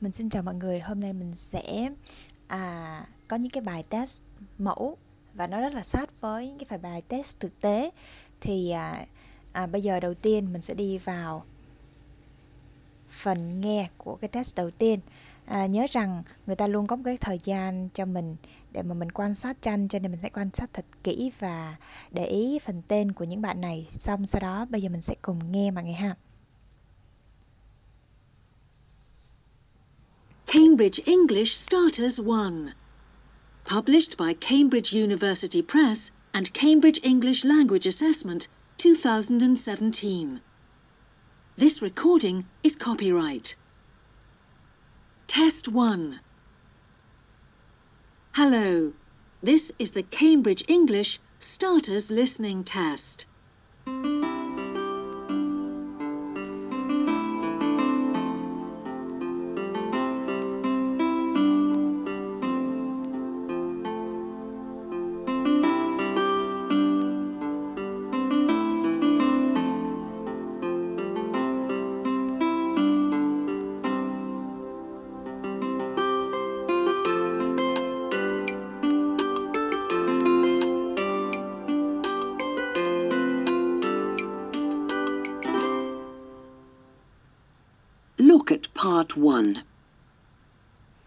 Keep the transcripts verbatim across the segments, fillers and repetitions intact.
Mình xin chào mọi người, hôm nay mình sẽ à, có những cái bài test mẫu và nó rất là sát với cái phải bài test thực tế. Thì à, à, bây giờ đầu tiên mình sẽ đi vào phần nghe của cái test đầu tiên. À, nhớ rằng người ta luôn có một cái thời gian cho mình để mà mình quan sát tranh, cho nên mình sẽ quan sát thật kỹ và để ý phần tên của những bạn này. Xong sau đó bây giờ mình sẽ cùng nghe mọi người ha. Cambridge English Starters one. Published by Cambridge University Press and Cambridge English Language Assessment twenty seventeen. This recording is copyright. Test one. Hello. This is the Cambridge English Starters Listening Test. Look at part one.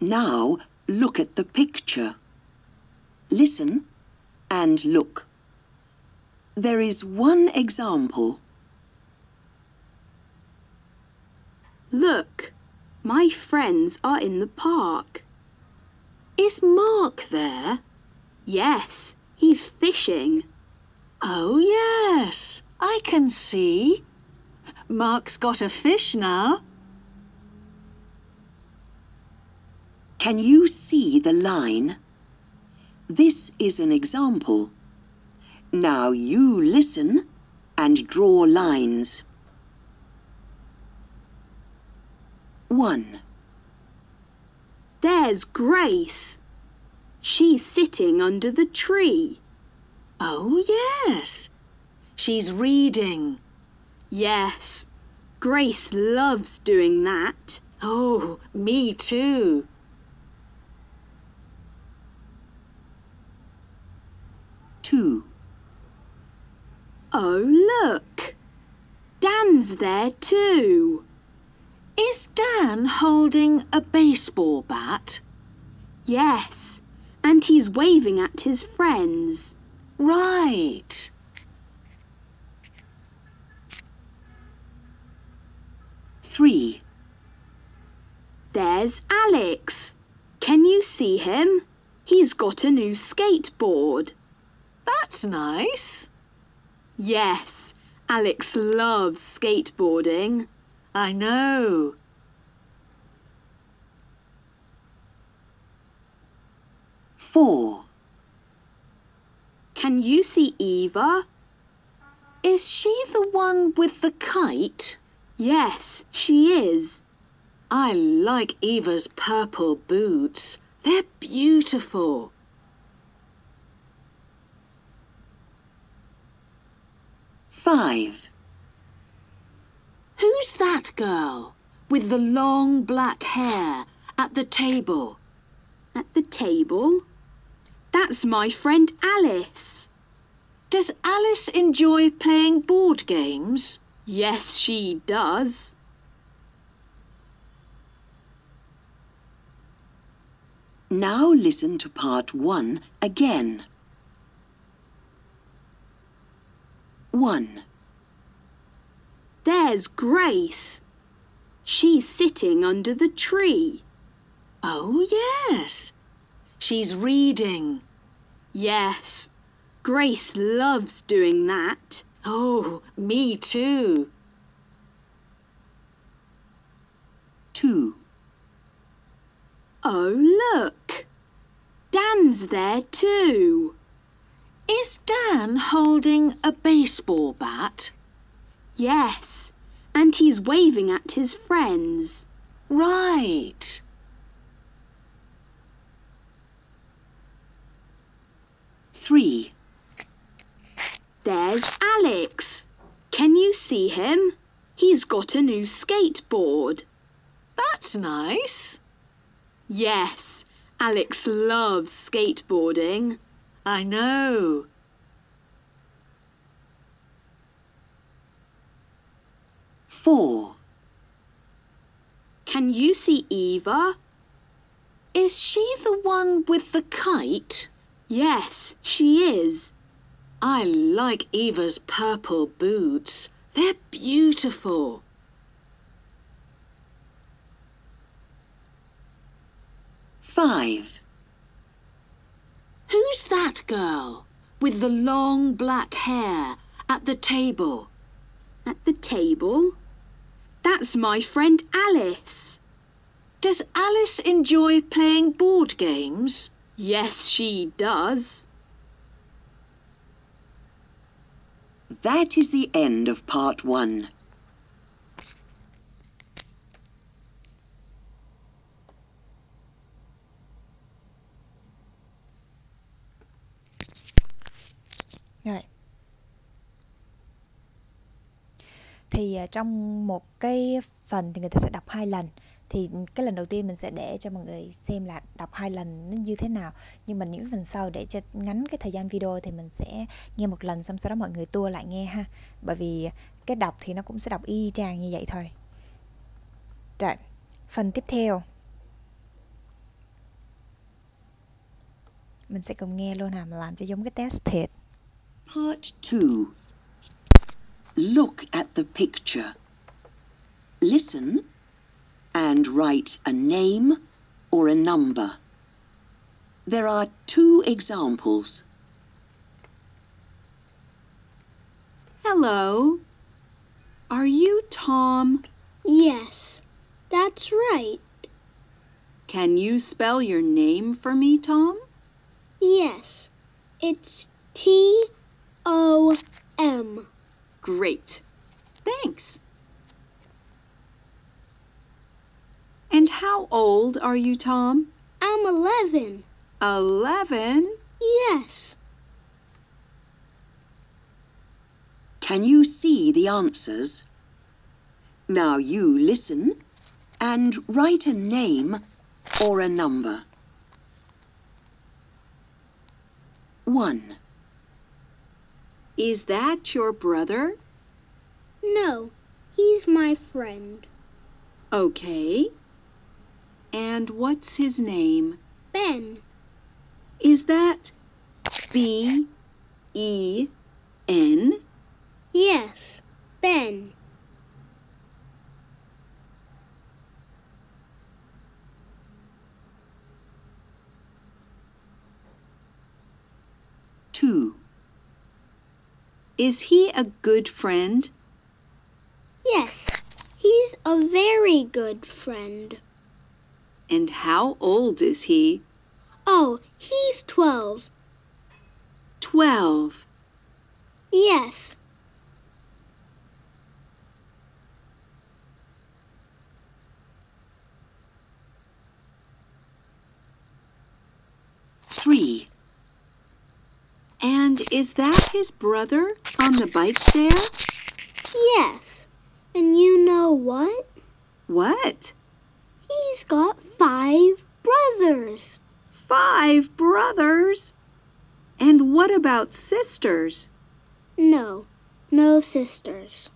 Now look at the picture. Listen and look. There is one example. Look, my friends are in the park. Is Mark there? Yes, he's fishing. Oh yes, I can see. Mark's got a fish now. Can you see the line? This is an example. Now you listen and draw lines. One. There's Grace. She's sitting under the tree. Oh, yes. She's reading. Yes. Grace loves doing that. Oh, me too. Two. Oh, look! Dan's there too. Is Dan holding a baseball bat? Yes, and he's waving at his friends. Right. Three. There's Alex. Can you see him? He's got a new skateboard. That's nice. Yes, Alex loves skateboarding. I know. Four. Can you see Eva? Is she the one with the kite? Yes, she is. I like Eva's purple boots. They're beautiful. Five. Who's that girl with the long black hair at the table? At the table? That's my friend Alice. Does Alice enjoy playing board games? Yes, she does. Now listen to part one again. One. There's Grace. She's sitting under the tree. Oh, yes. She's reading. Yes. Grace loves doing that. Oh, me too. Two. Oh, look. Dan's there too. Is Dan holding a baseball bat? Yes, and he's waving at his friends. Right. Three. There's Alex. Can you see him? He's got a new skateboard. That's nice. Yes, Alex loves skateboarding. I know. Four. Can you see Eva? Is she the one with the kite? Yes, she is. I like Eva's purple boots. They're beautiful. Five. Who's that girl with the long black hair at the table? At the table? That's my friend Alice. Does Alice enjoy playing board games? Yes, she does. That is the end of part one. Rồi. Thì trong một cái phần thì người ta sẽ đọc hai lần. Thì cái lần đầu tiên mình sẽ để cho mọi người xem là đọc hai lần nó như thế nào. Nhưng mà những phần sau để cho ngắn cái thời gian video thì mình sẽ nghe một lần, xong sau đó mọi người tua lại nghe ha. Bởi vì cái đọc thì nó cũng sẽ đọc y chang như vậy thôi. Rồi, phần tiếp theo mình sẽ cùng nghe luôn hả, mà làm cho giống cái test thiệt. Part two. Look at the picture. Listen and write a name or a number. There are two examples. Hello. Are you Tom? Yes, that's right. Can you spell your name for me, Tom? Yes, it's T O M. Great. Thanks. And how old are you, Tom? I'm eleven. Eleven? Yes. Can you see the answers? Now you listen and write a name or a number. One. Is that your brother? No, he's my friend. Okay. And what's his name? Ben. Is that B E N? Yes, Ben. Two. Is he a good friend? Yes, he's a very good friend. And how old is he? Oh, he's twelve. Twelve? Yes. Three. And is that his brother on the bike there? Yes. And you know what? What? He's got five brothers. Five brothers? And what about sisters? No, no sisters.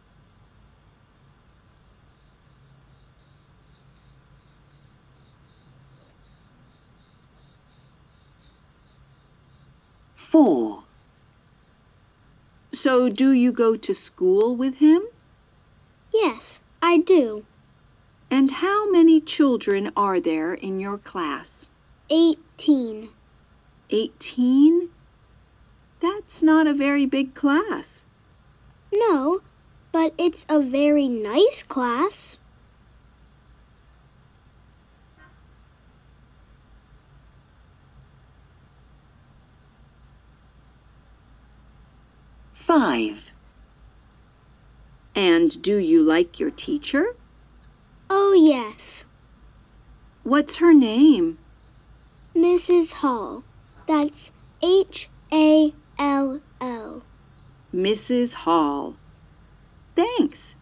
Four. So do you go to school with him? Yes, I do. And how many children are there in your class? Eighteen. Eighteen? That's not a very big class. No, but it's a very nice class. Five. And do you like your teacher? Oh, yes. What's her name? Missus Hall. That's H A L L. Missus Hall. Thanks.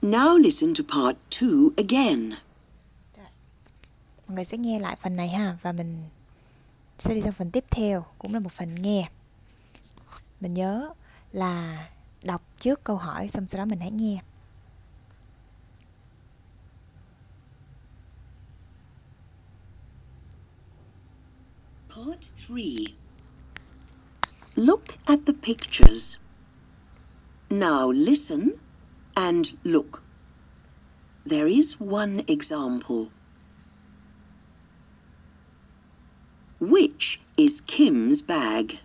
Now listen to part two again. Mọi người sẽ nghe lại phần này ha, và mình sẽ đi sang phần tiếp theo, cũng là một phần nghe. Mình nhớ là đọc trước câu hỏi, xong sau đó mình hãy nghe. Part three. Look at the pictures. Now listen and look. There is one example. Which is Kim's bag?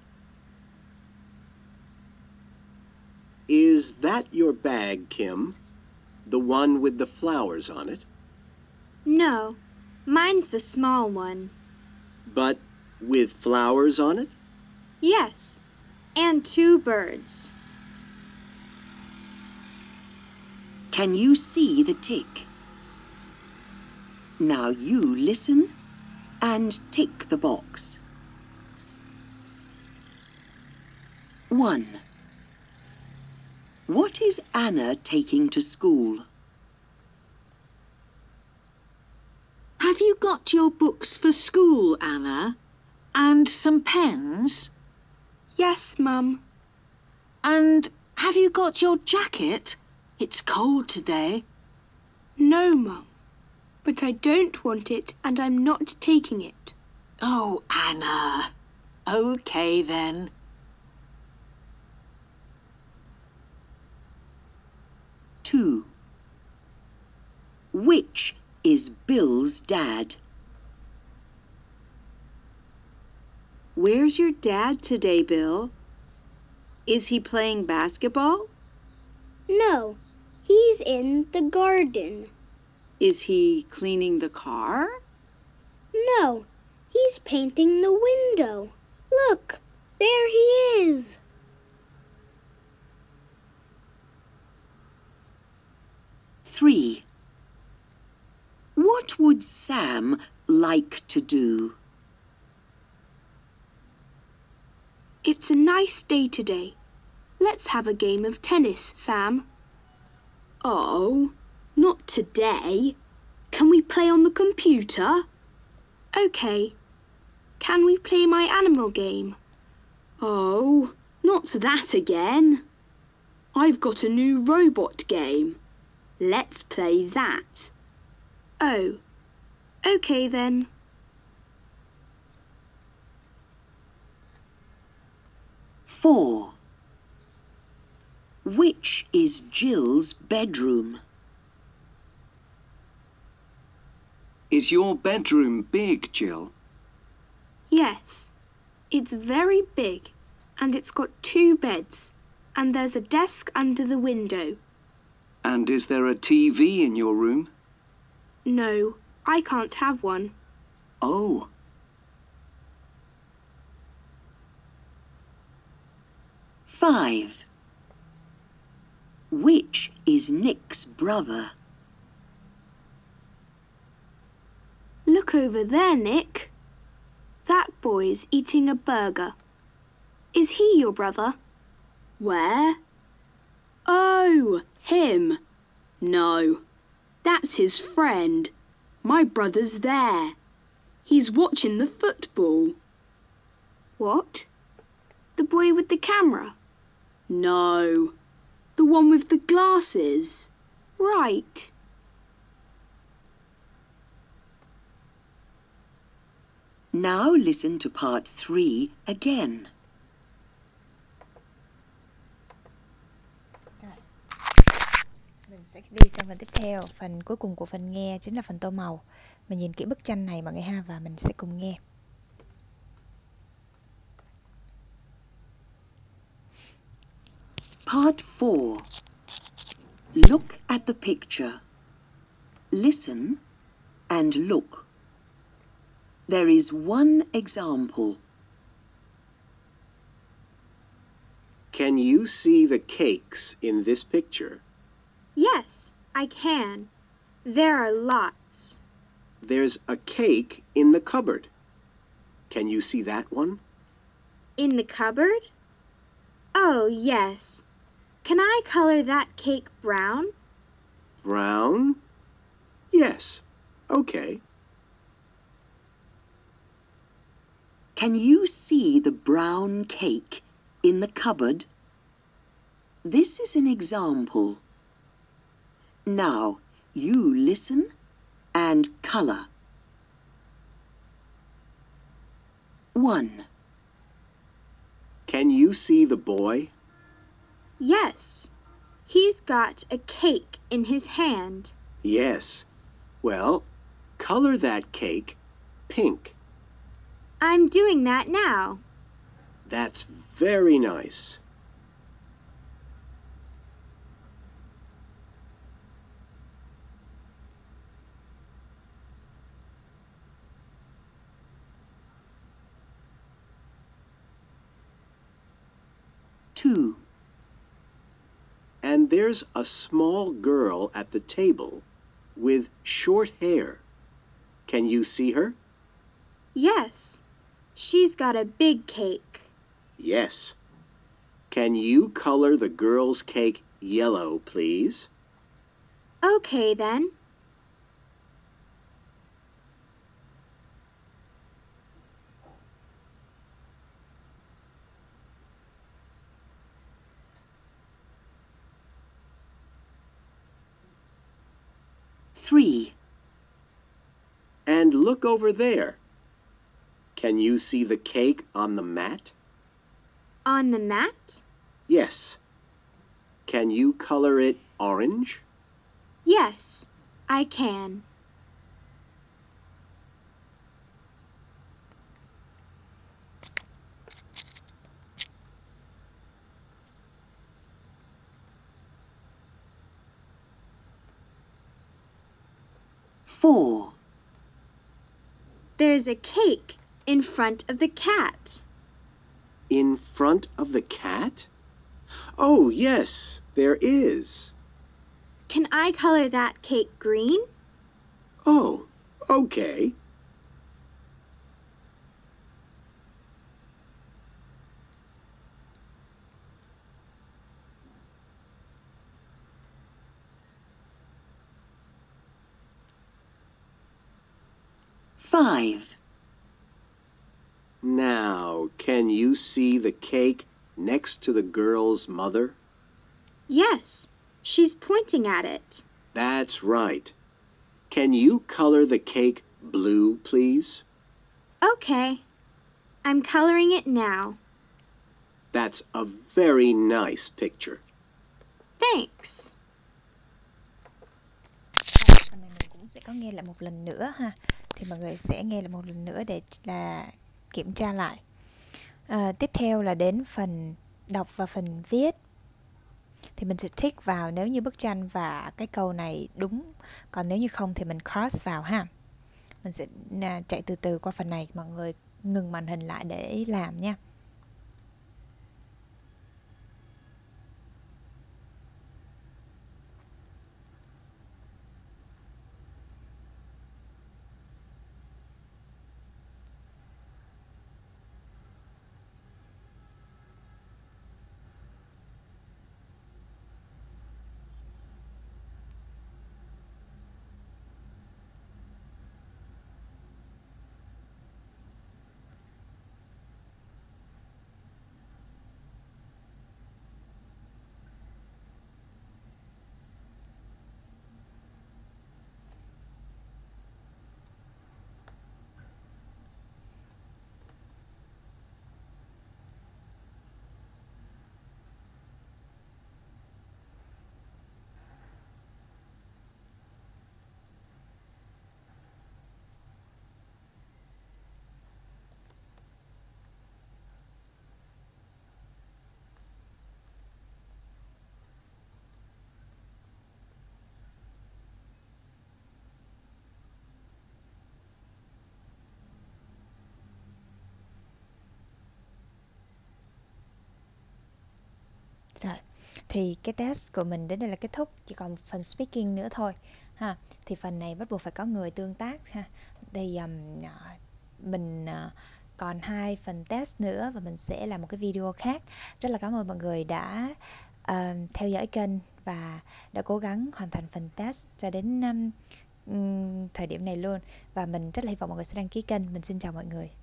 Is that your bag, Kim? The one with the flowers on it? No, mine's the small one. But with flowers on it? Yes, and two birds. Can you see the tick? Now you listen and tick the box. One. What is Anna taking to school? Have you got your books for school, Anna? And some pens? Yes, Mum. And have you got your jacket? It's cold today. No, Mum. But I don't want it and I'm not taking it. Oh, Anna. Okay, then. Two. Which is Bill's dad? Where's your dad today, Bill? Is he playing basketball? No, he's in the garden. Is he cleaning the car? No, he's painting the window. Look, there he is. Three. What would Sam like to do? It's a nice day today. Let's have a game of tennis, Sam. Oh, not today. Can we play on the computer? Okay. Can we play my animal game? Oh, not that again. I've got a new robot game. Let's play that. Oh, okay then. Four. Which is Jill's bedroom? Is your bedroom big, Jill? Yes, it's very big, and it's got two beds, and there's a desk under the window. And is there a T V in your room? No, I can't have one. Oh. Five. Which is Nick's brother? Look over there, Nick. That boy's eating a burger. Is he your brother? Where? Oh, him. No, that's his friend. My brother's there. He's watching the football. What? The boy with the camera? No. The one with the glasses. Right. Now listen to part three again. Mình sẽ đi sang phần tiếp theo. Phần cuối cùng của phần nghe chính là phần tô màu. Mình nhìn kỹ bức tranh này mọi người ha, và mình sẽ cùng nghe. Part four. Look at the picture. Listen and look. There is one example. Can you see the cakes in this picture? Yes, I can. There are lots. There's a cake in the cupboard. Can you see that one? In the cupboard? Oh, yes. Can I color that cake brown? Brown? Yes. Okay. Can you see the brown cake in the cupboard? This is an example. Now you listen and colour. One. Can you see the boy? Yes. He's got a cake in his hand. Yes. Well, colour that cake pink. I'm doing that now. That's very nice. Two. And there's a small girl at the table with short hair. Can you see her? Yes. She's got a big cake. Yes. Can you color the girl's cake yellow, please? Okay, then. Three. And look over there. Can you see the cake on the mat? On the mat? Yes. Can you color it orange? Yes, I can. Four. There's a cake in front of the cat. In front of the cat? Oh, yes, there is. Can I color that cake green? Oh, okay. Five. Now, can you see the cake next to the girl's mother? Yes, she's pointing at it. That's right. Can you color the cake blue, please? Okay. I'm coloring it now. That's a very nice picture. Thanks. Hôm nay mình cũng sẽ có nghe lại một lần nữa ha. Thì mọi người sẽ nghe lại một lần nữa để là kiểm tra lại. À, tiếp theo là đến phần đọc và phần viết. Thì mình sẽ tick vào nếu như bức tranh và cái câu này đúng. Còn nếu như không thì mình cross vào ha. Mình sẽ à, chạy từ từ qua phần này. Mọi người ngừng màn hình lại để làm nha. Rồi. Thì cái test của mình đến đây là kết thúc. Chỉ còn phần speaking nữa thôi ha. Thì phần này bắt buộc phải có người tương tác ha. Thì um, mình uh, còn hai phần test nữa. Và mình sẽ làm một cái video khác. Rất là cảm ơn mọi người đã uh, theo dõi kênh. và đã cố gắng hoàn thành phần test cho đến um, thời điểm này luôn. Và mình rất là hy vọng mọi người sẽ đăng ký kênh. Mình xin chào mọi người.